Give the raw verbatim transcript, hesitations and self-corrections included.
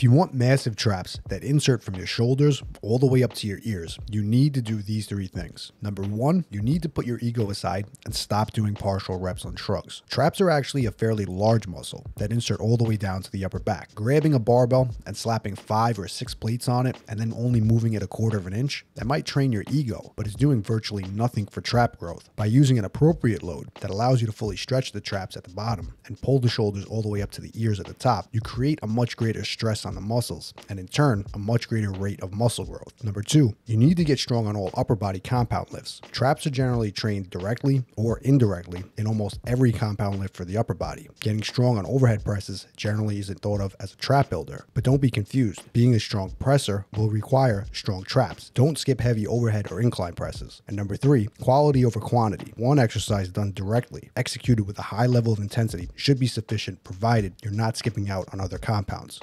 If you want massive traps that insert from your shoulders all the way up to your ears, you need to do these three things. Number one, you need to put your ego aside and stop doing partial reps on shrugs. Traps are actually a fairly large muscle that insert all the way down to the upper back. Grabbing a barbell and slapping five or six plates on it and then only moving it a quarter of an inch, that might train your ego, but it's doing virtually nothing for trap growth. By using an appropriate load that allows you to fully stretch the traps at the bottom and pull the shoulders all the way up to the ears at the top, you create a much greater stress on the muscles and in turn, a much greater rate of muscle growth. Number two, you need to get strong on all upper body compound lifts. Traps are generally trained directly or indirectly in almost every compound lift for the upper body. Getting strong on overhead presses generally isn't thought of as a trap builder, but don't be confused. Being a strong presser will require strong traps. Don't skip heavy overhead or incline presses. And number three, quality over quantity. One exercise done directly, executed with a high level of intensity, should be sufficient provided you're not skipping out on other compounds.